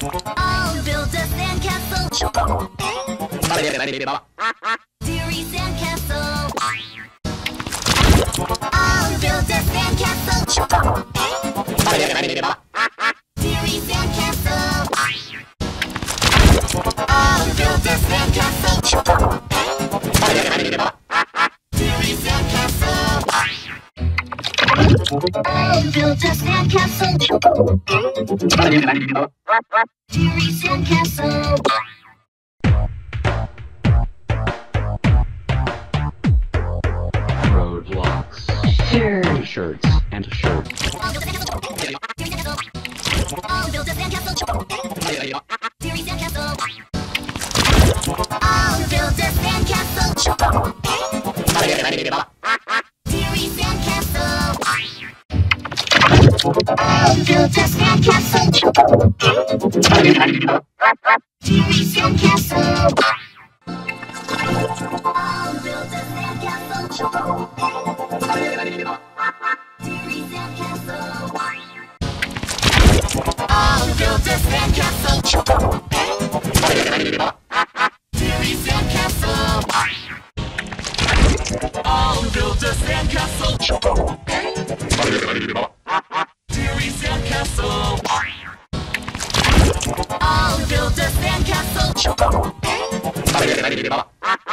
I'll build a sandcastle. Dairy sandcastle. I'll build a sandcastle. Dairy sandcastle. I'll build a sandcastle. Dairy sandcastle. I'll build a sandcastle. Dairy sandcastle. Shirts and a shirt. I'll build a sandcastle. Dairy sandcastle. I'll build a sandcastle. Dairy sandcastle. I'll build a sandcastle. Dairy sandcastle. I'll build a sandcastle. I'll build a sandcastle. Dairy sandcastle. I'll build a sandcastle. Dairy sandcastle. I'll build a sandcastle.